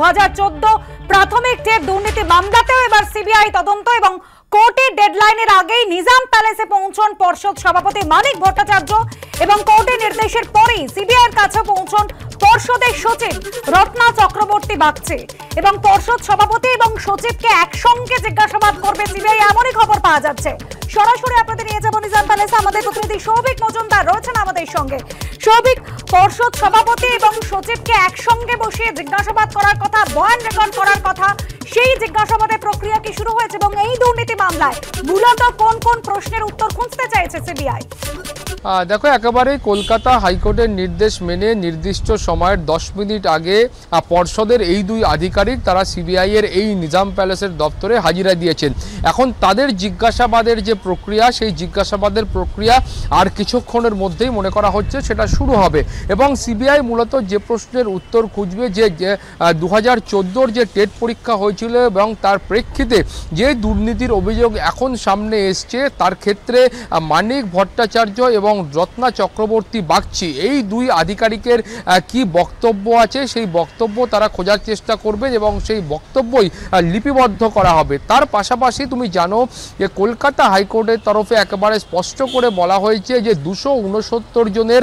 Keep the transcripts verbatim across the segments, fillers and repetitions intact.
दो हज़ार चौदह प्राथमिक टेट दुर्नीति मामलाতেও এবার सीबीआई তদন্ত এবং কোর্টের ডেডলাইনের আগেই নিজাম প্যালেসে পৌঁছন পর্ষদ সভাপতি মানিক ভট্টাচার্য এবং কোর্টের নির্দেশের পরেই সিবিআইর কাছে পৌঁছন পর্ষদের সচিব রত্না চক্রবর্তী বাগচি এবং পর্ষদ সভাপতি এবং সচিবকে একসঙ্গে জিজ্ঞাসাবাদ করবে সিবিআই এমনই খবর পাওয়া যাচ্ছে। সরাসরি আপনাদের নিয়ে যাব নিজাম প্যালেসে, আমাদের প্রতিনিধি শৌভিক মজুমদার রয়েছেন আমাদের সঙ্গে। শৌভিক, পর্ষদ সভাপতি এবং সচিবকে একসঙ্গে বসিয়ে জিজ্ঞাসাবাদ করার কথা, বয়ান রেকর্ড করার কথা, সেই জিজ্ঞাসাবাদের প্রক্রিয়া কি শুরু হয়েছে এবং এই দুর্নীতি মামলায় মূলত কোন কোন প্রশ্নের উত্তর খুঁজতে চাইছে সিবিআই? দেখো, একেবারে কলকাতা হাইকোর্টের নির্দেশ মেনে নির্দিষ্ট সময়ের দশ মিনিট আগে পর্ষদের এই দুই আধিকারিক তারা সিবিআইয়ের এই নিজাম প্যালেসের দপ্তরে হাজিরা দিয়েছেন। এখন তাদের জিজ্ঞাসাবাদের যে প্রক্রিয়া, সেই জিজ্ঞাসাবাদের প্রক্রিয়া আর কিছুক্ষণের মধ্যেই মনে করা হচ্ছে সেটা শুরু হবে এবং সিবিআই মূলত যে প্রশ্নের উত্তর খুঁজবে যে দু হাজার চোদ্দোর যে টেট পরীক্ষা হয়েছিল এবং তার প্রেক্ষিতে যে দুর্নীতির অভিযোগ এখন সামনে এসছে তার ক্ষেত্রে মানিক ভট্টাচার্য এবং রত্না চক্রবর্তী বাগচি এই দুই আধিকারিকের কি বক্তব্য আছে সেই বক্তব্য তারা খোঁজার চেষ্টা করবেন এবং সেই বক্তব্যই লিপিবদ্ধ করা হবে। তার পাশাপাশি তুমি জানো যে কলকাতা হাইকোর্টের তরফে একেবারে স্পষ্ট করে বলা হয়েছে যে দুশো উনসত্তর জনের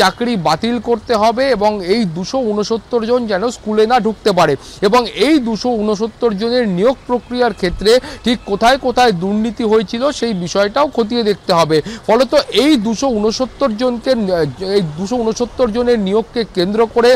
চাকরি বাতিল করতে হবে এবং এই দুশো উনসত্তর জন যেন স্কুলে না ঢুকতে পারে এবং এই দুশো উনসত্তর জনের নিয়োগ প্রক্রিয়ার ক্ষেত্রে ঠিক কোথায় কোথায় দুর্নীতি হয়েছিল সেই বিষয়টাও খতিয়ে দেখতে হবে। ফলত এই দুশো উনসত্তর জনকে এই দুশো উনসত্তর জনের নিয়োগকে কেন্দ্র করে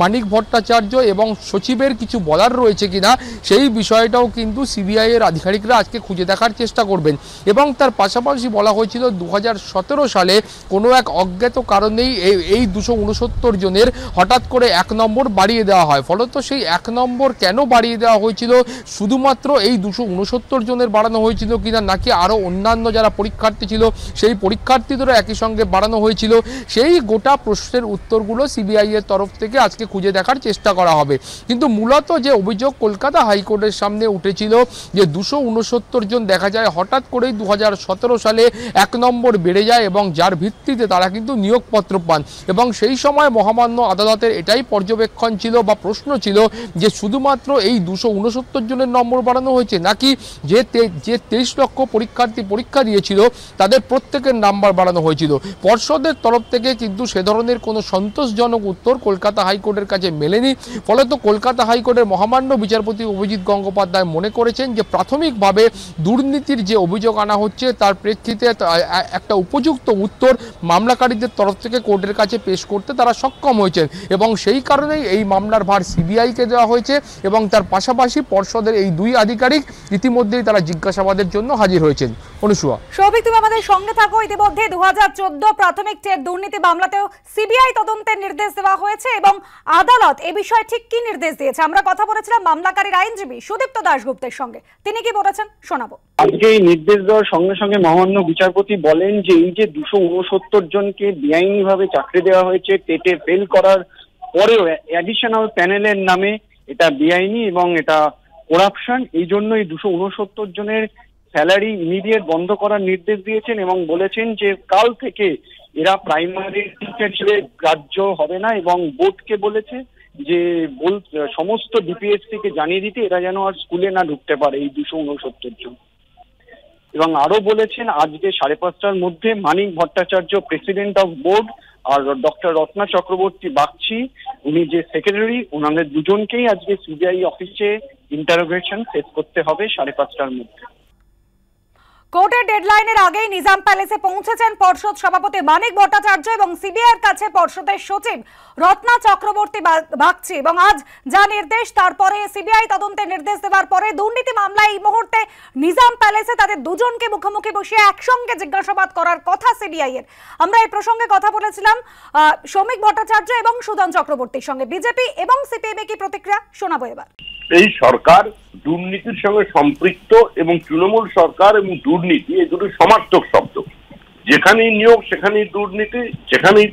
মানিক ভট্টাচার্য এবং সচিবের কিছু বলার রয়েছে কিনা সেই বিষয়টাও কিন্তু সিবিআই এর আধিকারিকরা আজকে খুঁজে দেখার চেষ্টা করবেন এবং তার পাশাপাশি বলা হয়েছিল দু হাজার সতেরো সালে কোনো এক অজ্ঞাত কারণেই এই দুশো উনসত্তর জনের হঠাৎ করে এক নম্বর বাড়িয়ে দেওয়া হয়। ফলত সেই এক নম্বর কেন বাড়িয়ে দেওয়া হয়েছিল, শুধুমাত্র এই দুশো উনসত্তর জনের বাড়ানো হয়েছিল কিনা নাকি আরও অন্যান্য যারা পরীক্ষার্থী ছিল সেই পরীক্ষার্থী একই সঙ্গে বাড়ানো হয়েছিল, সেই গোটা প্রশ্নের উত্তরগুলো সিবিআই এর তরফ থেকে আজকে খুঁজে দেখার চেষ্টা করা হবে। কিন্তু মূলত যে অভিযোগ কলকাতা হাইকোর্টের সামনে উঠেছিল যে দুশো উনসত্তর জন দেখা যায় হঠাৎ করেই দু হাজার সতেরো সালে এক নম্বর বেড়ে যায় এবং যার ভিত্তিতে তারা কিন্তু নিয়োগপত্র পান এবং সেই সময় মহামান্য আদালতের এটাই পর্যবেক্ষণ ছিল বা প্রশ্ন ছিল যে শুধুমাত্র এই দুশো উনসত্তর জনের নম্বর বাড়ানো হয়েছে নাকি যে যে তেইশ লক্ষ পরীক্ষার্থী পরীক্ষা দিয়েছিল তাদের প্রত্যেকের নাম্বার বাড়ানো হয়েছিল। পর্ষদের তরফ থেকে কিন্তু সে ধরনের কোনো সন্তোষজনক উত্তর কলকাতা হাইকোর্টের কাছে মেলেনি। ফলত কলকাতা হাইকোর্টের মহামান্য বিচারপতি অভিজিৎ গঙ্গোপাধ্যায় মনে করেছেন যে প্রাথমিকভাবে দুর্নীতির যে অভিযোগ আনা হচ্ছে তার প্রেক্ষিতে একটা উপযুক্ত উত্তর মামলাকারীদের তরফ থেকে কোর্টের কাছে পেশ করতে তারা সক্ষম হয়েছেন এবং সেই কারণেই এই মামলার ভার সিবিআইকে দেওয়া হয়েছে এবং তার পাশাপাশি পর্ষদের এই দুই আধিকারিক ইতিমধ্যেই তারা জিজ্ঞাসাবাদের জন্য হাজির হয়েছেন। অনুসুয়া, সৌভিক তুমি আমাদের সঙ্গে থাকো। ইতিমধ্যে দু হাজার চোদ্দ প্রাথমিক টেট দুর্নীতি মামলাতেও সিবিআই তদন্তের নির্দেশ দেওয়া হয়েছে এবং আদালত এ বিষয়ে ঠিক কি নির্দেশ দিয়েছে আমরা কথা বলেছিলাম মামলাকারীর আইনজীবী সুদীপ্ত দাশগুপ্তের সঙ্গে, তিনি কি বলেছেন শোনাবো। আজকে এই নির্দেশ দেওয়ার সঙ্গে সঙ্গে মহামান্য বিচারপতি বলেন যে এই যে দুশো উনসত্তর জনকে বেআইনি ভাবে চাকরি দেওয়া হয়েছে টেটে ফেল করার পরেও অ্যাডিশনাল প্যানেলের নামে, এটা বেআইনি এবং এটা করাপশন। এই জন্য এই দুশো উনসত্তর জনের স্যালারি ইমিডিয়েট বন্ধ করার নির্দেশ দিয়েছেন এবং বলেছেন যে কাল থেকে এরা প্রাইমারি টিচার হিসেবে গ্রাহ্য হবে না এবং বোর্ডকে বলেছে যে বল সমস্ত ডিপিএসসি কে জানিয়ে দিতে এরা যেন আর স্কুলে না ঢুকতে পারে এই দুশো উনসত্তর জন। এবং আরো বলেছেন আজকে সাড়ে পাঁচটার মধ্যে Manik Bhattacharya president of board আর ডক্টর রত্না চক্রবর্তী বাগচি উনি যে সেক্রেটারি ওনাদের দুজনকেই আজকে সিবিআই অফিসে ইন্টারোগেশন শেষ করতে হবে সাড়ে পাঁচটার মধ্যে। কোর্টের ডেডলাইনের আগেই নিজাম প্যালেসে পৌঁছেছেন পর্ষদ সভাপতি মানিক ভট্টাচার্য এবং সিবিআইয়ের কাছে পর্ষদের সচিব রত্না চক্রবর্তী বাগচি এবং আজ যা নির্দেশ তারপরে সিবিআই তদন্তের নির্দেশ দেওয়ার পরে দুর্নীতি মামলায় এই মুহূর্তে নিজাম প্যালেসে তাদের দুজনকে মুখোমুখি বসিয়ে একসঙ্গে জিজ্ঞাসাবাদ করার কথা সিবিআইয়ের। আমরা এই প্রসঙ্গে কথা বলেছিলাম শৌমিক ভট্টাচার্য এবং সুদন চক্রবর্তীর সঙ্গে। বিজেপি এবং সিপিএম এর কি প্রতিক্রিয়া শোনাবো এবার। এই সরকার দুর্নীতির সঙ্গে সম্পৃক্ত এবং তৃণমূল সরকার এবং দুর্নীতি এই দুটো সমার্থক শব্দ। যেখানেই নিয়োগ সেখানেই দুর্নীতি, যেখানেই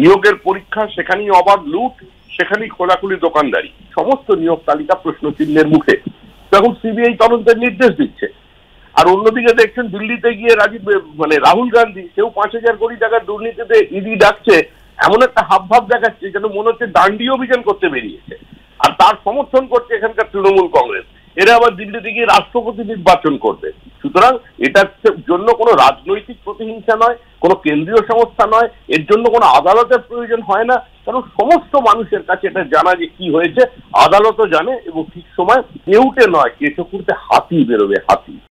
নিয়োগের পরীক্ষা সেখানেই অবাধ লুট, সেখানেই খোলাখুলি দোকানদারি, সমস্ত নিয়োগ তালিকা প্রশ্নচিহ্নের মুখে। তখন সিবিআই তদন্তের নির্দেশ দিচ্ছে। আর অন্যদিকে দেখছেন দিল্লিতে গিয়ে রাজীব মানে রাহুল গান্ধী সেও পাঁচ হাজার কোটি টাকার দুর্নীতিতে ইডি ডাকছে, এমন একটা হাবভাব দেখাচ্ছে যেন মনে হচ্ছে দান্ডি অভিযান করতে বেরিয়েছে। আর তার সমর্থন করছে এখানকার তৃণমূল কংগ্রেস। এরা আবার দিল্লিতে গিয়ে রাষ্ট্রপতি নির্বাচন করবে। সুতরাং এটার জন্য কোনো রাজনৈতিক প্রতিহিংসা নয়, কোনো কেন্দ্রীয় সংস্থা নয়, এর জন্য কোনো আদালতের প্রয়োজন হয় না, কারণ সমস্ত মানুষের কাছে এটা জানা যে কি হয়েছে, আদালতও জানে এবং ঠিক সময় কেউটে নয়, কেশকুরতে হাতি বেরোবে, হাতি।